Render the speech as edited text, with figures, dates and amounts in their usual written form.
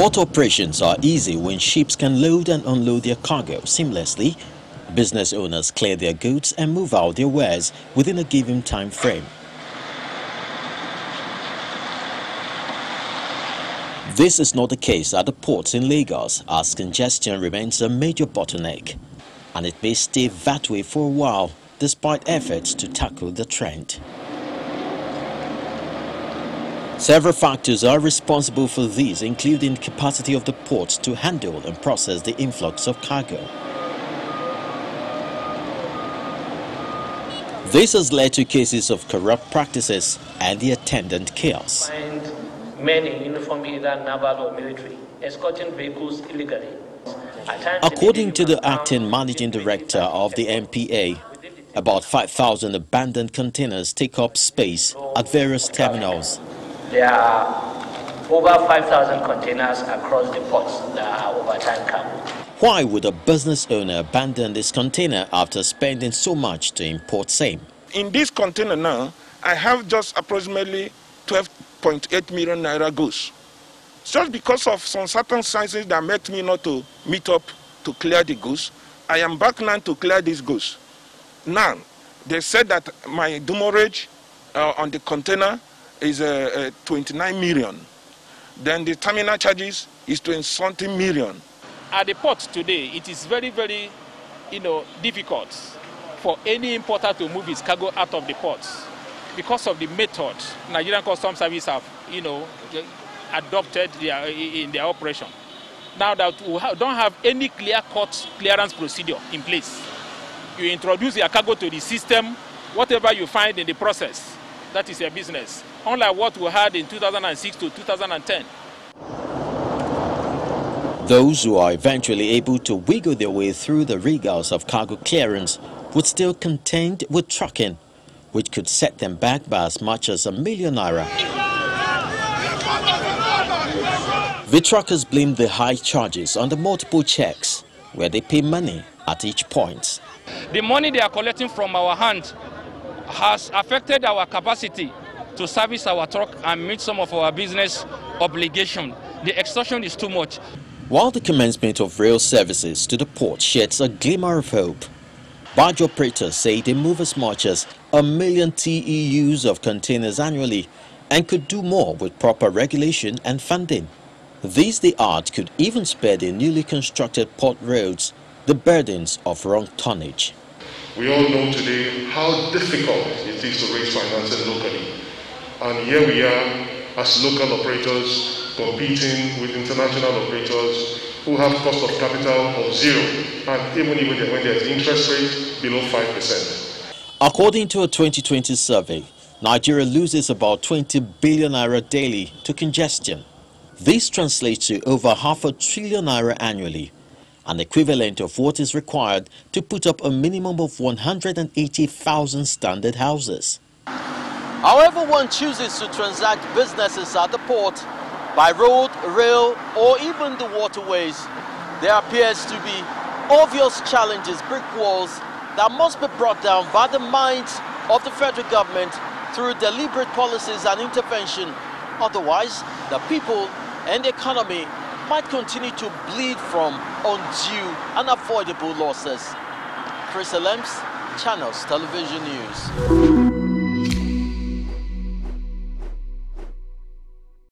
Port operations are easy when ships can load and unload their cargo seamlessly. Business owners clear their goods and move out their wares within a given time frame. This is not the case at the ports in Lagos, as congestion remains a major bottleneck, and it may stay that way for a while despite efforts to tackle the trend. Several factors are responsible for these, including capacity of the ports to handle and process the influx of cargo. This has led to cases of corrupt practices and the attendant chaos. Men in uniform, either naval or military, escorting vehicles illegally. According to the acting managing director of the MPA, about 5,000 abandoned containers take up space at various terminals. There are over 5,000 containers across the ports that are overtime cargo. Why would a business owner abandon this container after spending so much to import same? In this container now, I have just approximately 12.8 million naira goods. Just because of some certain circumstances that made me not to meet up to clear the goods, I am back now to clear these goods. Now, they said that my demurrage on the container is 29 million. Then the terminal charges is 20 million. At the port today, it is very, very, difficult for any importer to move his cargo out of the port because of the method Nigerian Customs Service have, adopted in their operation. Now that we don't have any clear-cut clearance procedure in place, you introduce your cargo to the system. Whatever you find in the process, that is your business. Unlike what we had in 2006 to 2010. Those who are eventually able to wiggle their way through the rigors of cargo clearance would still contend with trucking, which could set them back by as much as ₦1 million. The truckers blame the high charges on the multiple checks, where they pay money at each point. The money they are collecting from our hand has affected our capacity to service our truck and meet some of our business obligations. The extortion is too much. While the commencement of rail services to the port sheds a glimmer of hope, barge operators say they move as much as 1 million TEUs of containers annually and could do more with proper regulation and funding. These the art could even spare the newly constructed port roads the burdens of wrong tonnage. We all know today how difficult it is to raise financing locally, and here we are as local operators competing with international operators who have cost of capital of zero, and even when there's interest rate below 5%. According to a 2020 survey, Nigeria loses about 20 billion naira daily to congestion. This translates to over ₦500 billion annually, an equivalent of what is required to put up a minimum of 180,000 standard houses. However one chooses to transact businesses at the port, by road, rail, or even the waterways, there appears to be obvious challenges, brick walls that must be brought down by the minds of the federal government through deliberate policies and intervention. Otherwise, the people and the economy might continue to bleed from undue and unavoidable losses. Chris Lemps, Channels Television News.